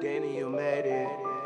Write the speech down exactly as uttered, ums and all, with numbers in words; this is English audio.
Danny, you made it.